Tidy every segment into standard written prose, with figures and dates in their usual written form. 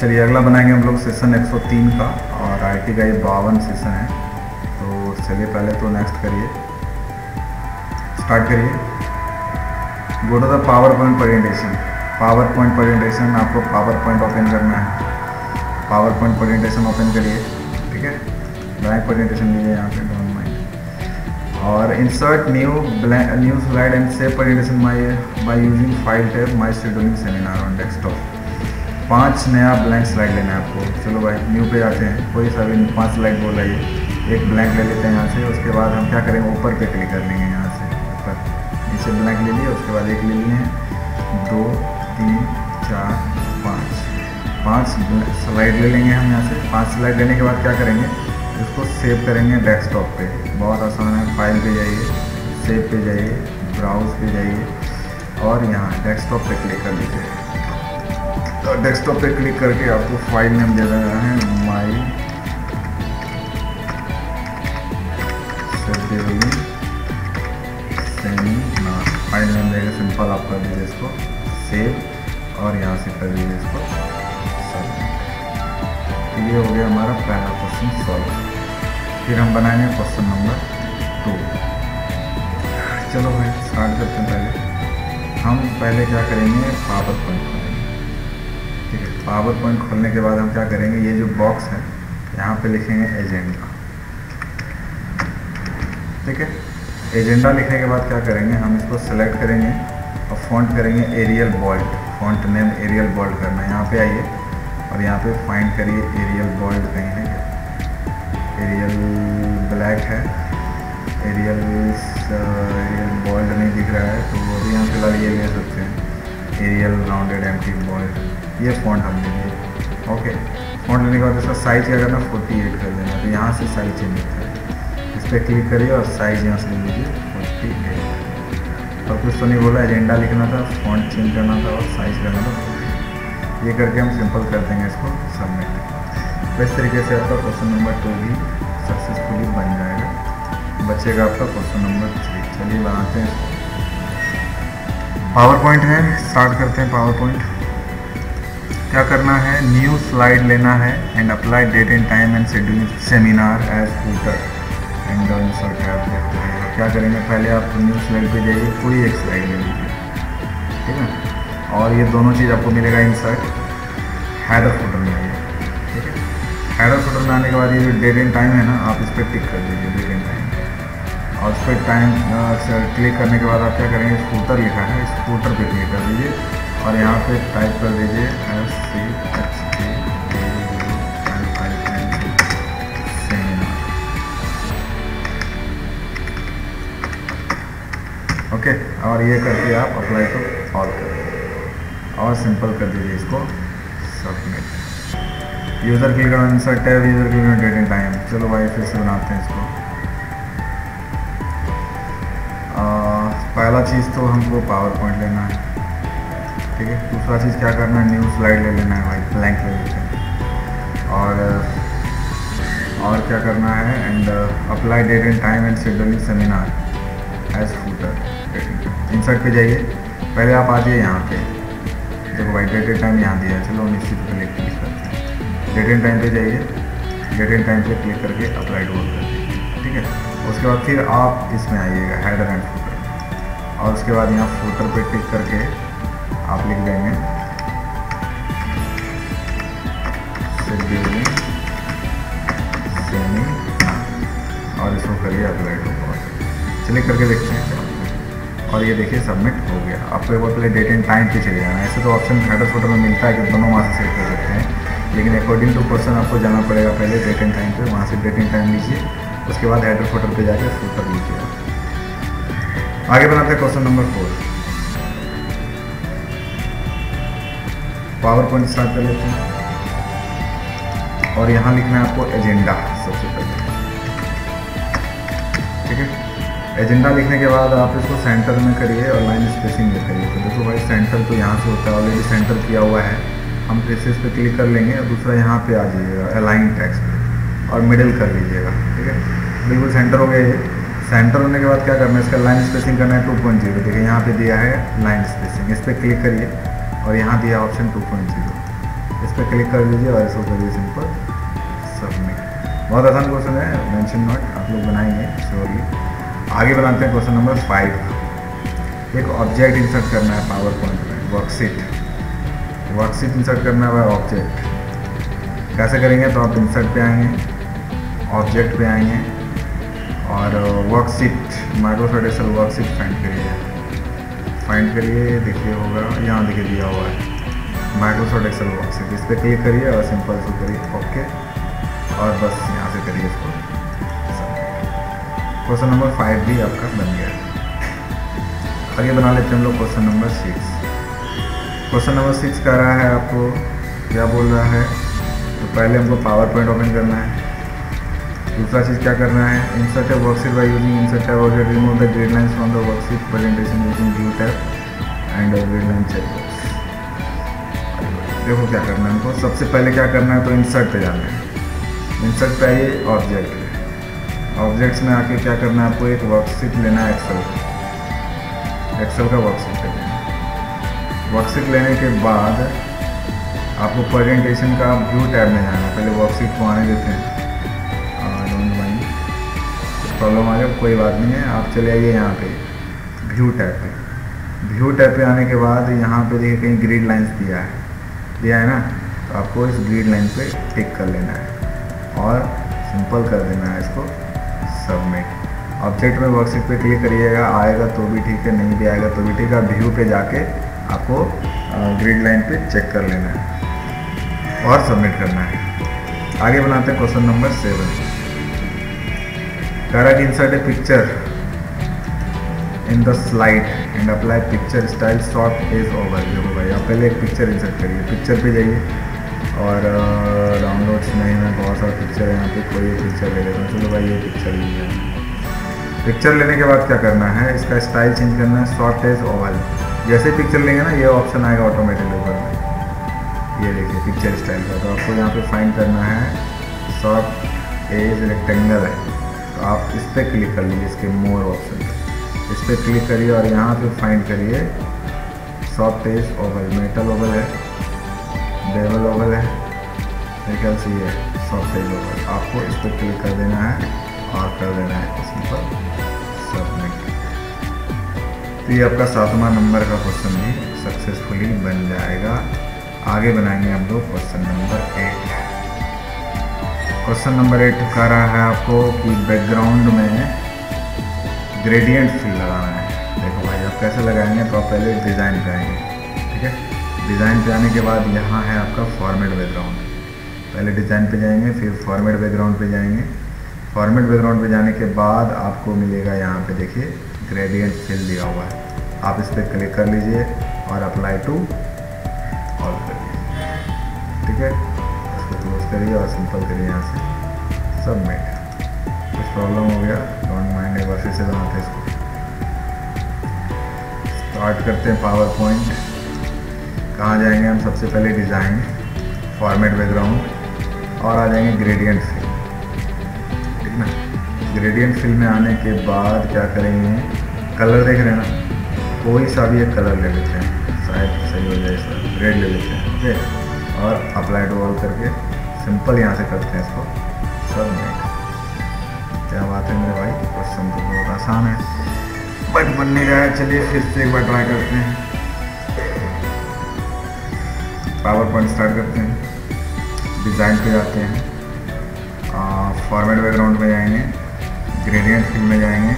चलिए अगला बनाएंगे हम लोग सेशन 103 का, और आईटी का ये 52 सेशन है। तो चलिए पहले तो नेक्स्ट करिए, स्टार्ट करिए। Go to the power point presentation. Power point presentation, आपको पावर पॉइंट ओपन करना है। पावर पॉइंट प्रेजेंटेशन ओपन करिए, ठीक है। ब्लैंक प्रेजेंटेशन लीजिए यहाँ पे, डोंट माइंड। और insert new slide and save presentation by using file tab my scheduling seminar on desktop. 5 नया ब्लैंक स्लाइड लेना है आपको। चलो भाई न्यू पे जाते हैं, कोई सा भी 5 स्लाइड बोल लाइए, एक ब्लैंक ले लेते हैं यहाँ से। उसके बाद हम क्या करेंगे, ऊपर पे क्लिक कर लेंगे यहाँ से ऊपर। नीचे ब्लैंक ले लिए, उसके बाद एक ले लिए, 2 3 4 5 स्लाइड ले लेंगे हम यहाँ से। 5 स्लाइड लेने के बाद क्या करेंगे, इसको सेव करेंगे डेस्कटॉप पे। बहुत आसान है, फाइल पे जाइए, सेव पे जाइए, ब्राउज पे जाइए, और यहाँ डेस्कटॉप पे क्लिक कर लीजिए। तो डेस्कटॉप पे क्लिक करके आपको फाइल नेम दे देना है माई सेमिनार। फाइल नेम देगा सिंपल, आप कर दीजिए इसको सेव, और यहाँ से कर दीजिए इसको। ये हो गया हमारा पहला क्वेश्चन सॉल्व। फिर हम बनाएंगे क्वेश्चन नंबर 2। चलो भाई स्टार्ट करते हैं। पहले हम क्या करेंगे, पावर पॉइंट खोलेंगे, ठीक है। पावर पॉइंट खोलने के बाद हम क्या करेंगे, ये जो बॉक्स है यहाँ पे लिखेंगे एजेंडा, ठीक है। एजेंडा लिखने के बाद क्या करेंगे, हम इसको सेलेक्ट करेंगे और फॉन्ट करेंगे Arial bold. Font name Arial bold करना है, यहाँ पे आइए और यहाँ पे फाइंड करिए एरियल बोल्ड कहीं है क्या। एरियल ब्लैक है, एरियल बोल्ड नहीं दिख रहा है, तो अभी हम फिलहाल ये ले सकते हैं एरियल राउंडेड एम्प्टी बोल्ड। ये फॉन्ट हम लेंगे, ओके। फॉन्ट लेने के बाद इसका साइज क्या करना, 48 कर देना। तो यहाँ से साइज चेंज होता है, इस पर क्लिक करिए और साइज यहाँ से ले लीजिए 48। और कुछ तो नहीं बोला, एजेंडा लिखना था, फॉन्ट चेंज करना था, और साइज करना था। ये करके हम सिंपल कर देंगे इसको सबमिट। तो इस तरीके से आपका क्वेश्चन नंबर 2 भी सक्सेसफुली बन जाएगा। बचेगा आपका क्वेश्चन नंबर 3। चलिए बनाते हैं। पावर पॉइंट है, स्टार्ट करते हैं। पावर पॉइंट क्या करना है, न्यू स्लाइड लेना है and apply date and time and scheduling seminar as footer and dancer tab. क्या करेंगे, पहले आप न्यू स्लाइड पर जाइए, कोई एक स्लाइड ले लीजिए, ठीक है। और ये दोनों चीज़ आपको मिलेगा इंसर्ट हेडर फोल्डर में, ठीक है। हेडर फोल्डर में आने के बाद ये जो डेट एंड टाइम है ना, आप इस पर टिक कर दीजिए डेट एंड टाइम, और उस पर टाइम क्लिक करने के बाद आप क्या करेंगे, स्कूटर लिखा है, स्कूटर पे क्लिक कर दीजिए और यहाँ पे टाइप कर दीजिए SCHAIN, ओके। और ये करके आप अप्लाई को ऑल कर दीजिए और सिंपल कर दीजिए इसको submit. User click on insert tab, user click on date and time. चलो भाई फिर से बनाते हैं इसको। पहला चीज़ तो हमको पावर पॉइंट लेना है, ठीक है। दूसरा चीज़ क्या करना है, न्यू स्लाइड ले लेना है भाई, ब्लैंक ले लेते हैं। और क्या करना है, and apply date and time and scheduling seminar as footer. Insert पे जाइए, पहले आप आ जाइए यहाँ पे, देखो भाई डेट एंड टाइम यहाँ दिया है। चलो इसी पे क्लिक करते हैं, डेट एंड टाइम पे जाइए, डेट एंड टाइम पे क्लिक करके अप्लाई बोल कर दीजिए, ठीक है। उसके बाद फिर आप इसमें आइएगा हेडर एंड फूटर, और उसके बाद यहाँ फूटर पे क्लिक करके आप लिख देंगे और इसको करिए अप्लाई बोल। चलिए करके देखते हैं, और ये देखिए सबमिट हो गया। आपको एक बार पहले डेट एंड टाइम पे चले जाना। ऐसे तो ऑप्शन हेडर फोल्डर में मिलता है कि दोनों वहाँ से सेट कर सकते हैं, लेकिन अकॉर्डिंग टू क्वेश्चन आपको जाना पड़ेगा पहले डेट एंड टाइम पे, वहाँ से डेट एंड टाइम लीजिए, उसके बाद हेडर फोल्डर पे जाके फूटर लीजिएगा। आगे बनाते हैं question number 4। Power point start कर लेते हैं, और यहाँ लिखना है आपको एजेंडा सबसे पहले, ठीक है। एजेंडा लिखने के बाद आप इसको सेंटर में करिए और लाइन स्पेसिंग में करिए। तो देखो भाई सेंटर तो यहाँ से होता है, ऑलरेडी सेंटर किया हुआ है। हम प्लेसेस पे क्लिक कर लेंगे, और दूसरा यहाँ पे आ जाइएगा अलाइन टेक्स्ट पे और मिडिल कर लीजिएगा, ठीक है। बिल्कुल सेंटर हो गया ये। सेंटर होने के बाद क्या करना है, इसका लाइन स्पेसिंग करना है 2.0, ठीक है। यहाँ पर दिया है लाइन स्पेसिंग, इस पर क्लिक करिए और यहाँ दिया ऑप्शन 2.0। इस पर क्लिक कर दीजिए और इसको कर दीजिए सिंपल सबमिट। बहुत आसान क्वेश्चन है, मेंशन नॉट आप लोग बनाएंगे श्योरली। आगे बनाते हैं क्वेश्चन नंबर 5। एक ऑब्जेक्ट इंसर्ट करना है पावर पॉइंट में, वर्कशीट इंसर्ट करना है ऑब्जेक्ट। कैसे करेंगे तो आप इंसर्ट पे आएंगे, ऑब्जेक्ट पे आएंगे और worksheet Microsoft Excel worksheet find करिए। देखिए होगा यहाँ, देखिए दिया हुआ है माइक्रोसॉफ्ट एक्सेल वर्कशीट। इस पर क्लिक करिए और सिंपल से करिए ओके और बस यहाँ से करिए इसको। क्वेश्चन नंबर 5 भी आपका बन गया है। आगे बना लेते हैं हम लोग क्वेश्चन नंबर 6। क्वेश्चन नंबर 6 कह रहा है आपको, क्या बोल रहा है तो पहले हमको पावर पॉइंट ओपन करना है। दूसरा चीज़ क्या करना है, insert a worksheet by using insert tab और remove the grid lines from the worksheet presentation using view tab and grid line checkbox. देखो क्या करना है हमको, सबसे पहले क्या करना है तो इंसर्ट पे जाना है। इंसर्ट पे आइए ऑब्जेक्ट, ऑब्जेक्ट्स में आके क्या करना है आपको, एक वर्कशीट लेना है एक्सेल का वर्कशीट लेना है। वर्कशीट लेने के बाद आपको प्रेजेंटेशन का व्यू टैब में जाना है। पहले वर्कशीट को आने देते हैं, डोंट माइंड प्रॉब्लम आ गया, कोई बात नहीं है। आप चले आइए यहाँ पे व्यू टैब पे। व्यू टैब पे आने के बाद यहाँ पे देखिए कहीं ग्रिड लाइन्स दिया है ना, तो आपको इस ग्रिड लाइन पे टिक कर लेना है और सिंपल कर देना है इसको सबमिट। ऑब्जेक्ट में वर्कशीट पे क्लिक करिएगा, आएगा तो भी ठीक है, नहीं भी आएगा तो भी ठीक है। व्यू पे जाके आपको ग्रिड लाइन पे चेक कर लेना है और सबमिट करना है। आगे बनाते हैं question number 7। Correct insert a picture in the slide and apply picture style short edge over. देखो भाई आप पहले एक पिक्चर इंसर्ट करिए, पिक्चर पे जाइए और डाउनलोड्स में मैं बहुत सारा पिक्चर है यहाँ पे, कोई पिक्चर ले लेता हूँ। चलो भाई ये पिक्चर ले लिया। पिक्चर लेने के बाद क्या करना है, इसका स्टाइल चेंज करना है शॉर्ट एज ओवल। जैसे पिक्चर लेंगे ना ये ऑप्शन आएगा ऑटोमेटिक ऊपर में, ये देखिए पिक्चर स्टाइल का। तो आपको यहाँ पे फाइंड करना है शॉर्ट एज रेक्टेंगल है, तो आप इस पर क्लिक कर लीजिए, इसके मोर ऑप्शन इस पर क्लिक करिए और यहाँ पर फाइंड करिए short edge oval. Metal oval है, डेवल ओवल है, मेरे ख्याल से ये सॉफ्ट एज ओवल। आपको इस पर क्लिक कर देना है और कर देना है सिंपल सबमिट। तो ये आपका 7वां नंबर का क्वेश्चन भी सक्सेसफुली बन जाएगा। आगे बनाएंगे हम लोग क्वेश्चन नंबर 8। क्वेश्चन नंबर 8 कह रहा है आपको कि बैकग्राउंड में ग्रेडियंट फील लगाना है। देखो भाई आप कैसे लगाएंगे तो आप पहले डिज़ाइन कराएंगे, ठीक है। डिज़ाइन पे आने के बाद यहाँ है आपका फॉर्मेट बैकग्राउंड। पहले डिज़ाइन पे जाएंगे, फिर फॉर्मेट बैकग्राउंड पे जाएंगे। फॉर्मेट बैकग्राउंड पे जाने के बाद आपको मिलेगा यहाँ पे देखिए ग्रेडियंट फिल दिया हुआ है। आप इस पर क्लिक कर लीजिए और अप्लाई टू ऑल कर लीजिए, ठीक है। इसको क्लोज करिए और सिंपल करिए यहाँ से सबमिट। कुछ प्रॉब्लम हो गया, डोंट माइंड, एक बार फिर से बनाते हैं इसको। स्टार्ट करते हैं पावर पॉइंट। कहाँ जाएंगे हम, सबसे पहले डिज़ाइन, फॉर्मेट बैकग्राउंड और आ जाएंगे ग्रेडियंट फिल, ठीक ना। ग्रेडियंट फिल में आने के बाद क्या करेंगे, कलर देख रहे हैं ना, कोई सा भी एक कलर ले लेते हैं, शायद सही हो जाए इसका, रेड ले लेते हैं, ठीक है। और अप्लाई टू ऑल करके सिंपल यहाँ से करते हैं इसको सबमिट। क्या बात है मेरे भाई, क्वेश्चन तो बहुत आसान है बट बन नहीं रहा है। चलिए फिर से एक बार ट्राई करते हैं, पावर पॉइंट स्टार्ट करते हैं, डिज़ाइन पे जाते हैं, फॉर्मेट बैकग्राउंड में जाएंगे, ग्रेडियंट फिल में जाएंगे,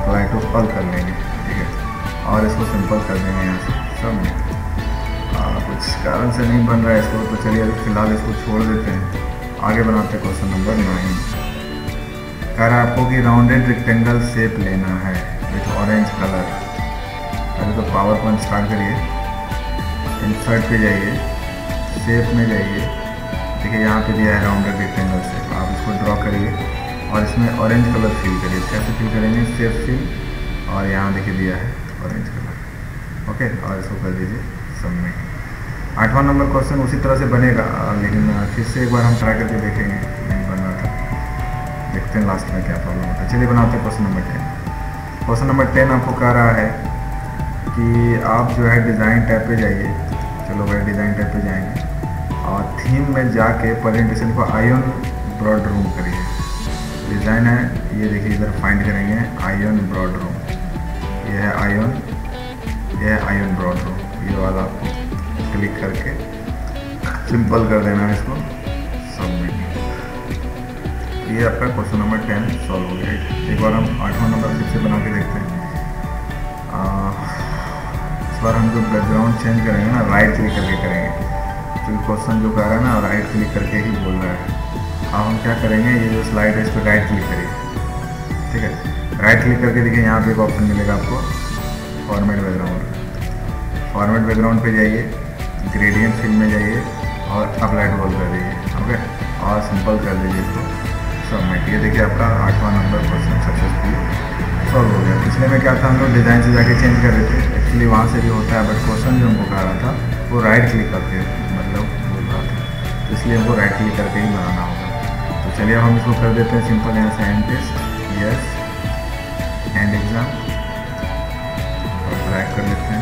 अप्लाई टू ऑल कर लेंगे, ठीक है। और इसको सिंपल कर देंगे यहाँ से सबमिट। कुछ कारण से नहीं बन रहा है इसको, तो चलिए अभी फ़िलहाल इसको छोड़ देते हैं। आगे बनाते हैं क्वेश्चन नंबर 9। कह रहा आपको कि राउंडेड रेक्टेंगल शेप लेना है विथ ऑरेंज कलर। अरे तो पावर पॉइंट स्टार्ट करिए, इंसर्ट पे जाइए, शेप में जाइए, देखिए यहाँ पे दिया है राउंडेड रेक्टेंगल शेप। आप इसको ड्रॉ करिए और इसमें ऑरेंज कलर फिल करिए। कैसे फिल करेंगे, शेप फिल और यहाँ देखिए दिया है ऑरेंज कलर, ओके। और इसको कर दीजिए सबमिट। 8वां नंबर क्वेश्चन उसी तरह से बनेगा, लेकिन फिर से एक बार हम ट्राई करके देखेंगे, नहीं बन रहा था, देखते हैं लास्ट में क्या प्रॉब्लम होता है। चलिए बनाते हैं क्वेश्चन नंबर 10। क्वेश्चन नंबर 10 आपको कह रहा है कि आप जो है डिज़ाइन टैब पे जाइए। चलो भाई डिज़ाइन टैब पे जाएंगे थीम में जाके प्रेजेंटेशन को आयन ब्रॉड रूम करिए। डिज़ाइन है ये देखिए, इधर फाइंड करेंगे आयन ब्रॉड रूम, ये है आयन, ये है आयन ब्रॉड रूम, ये वाला आपको क्लिक करके सिंपल कर देना है इसको सबमिट। ये आपका क्वेश्चन नंबर 10 सॉल्व हो गया। एक बार हम 8वां नंबर फिर से बना के देखते हैं। इस बार हम जो बैकग्राउंड चेंज करेंगे ना, राइट क्लिक करके करेंगे, क्वेश्चन जो कह रहा है ना राइट क्लिक करके ही बोल रहा है। अब हम क्या करेंगे, ये जो स्लाइड है इस पर राइट क्लिक करिए, ठीक है। राइट क्लिक करके देखिए यहाँ पे एक ऑप्शन मिलेगा आपको फॉर्मेट बैकग्राउंड। फॉर्मेट बैकग्राउंड पे जाइए, ग्रेडियंट फिल में जाइए और अप्लाई टू ऑल कर दीजिए, ओके, और सिंपल कर दीजिए इसको सबमिट। ये देखिए आपका 8वां नंबर क्वेश्चन सक्सेसफुल सॉल्व हो गया। पिछले में क्या था, हम लोग डिज़ाइन से जाके चेंज कर रहे थे, एक्चुअली वहाँ से भी होता है, बट क्वेश्चन जो हमको कह रहा था वो राइट क्लिक करके इसलिए हमको राइट क्लिक करके ही बनाना होगा। तो चलिए हम इसको कर देते हैं सिंपल, यहाँ से hand test, yes, hand exam, और ट्रैक कर लेते हैं।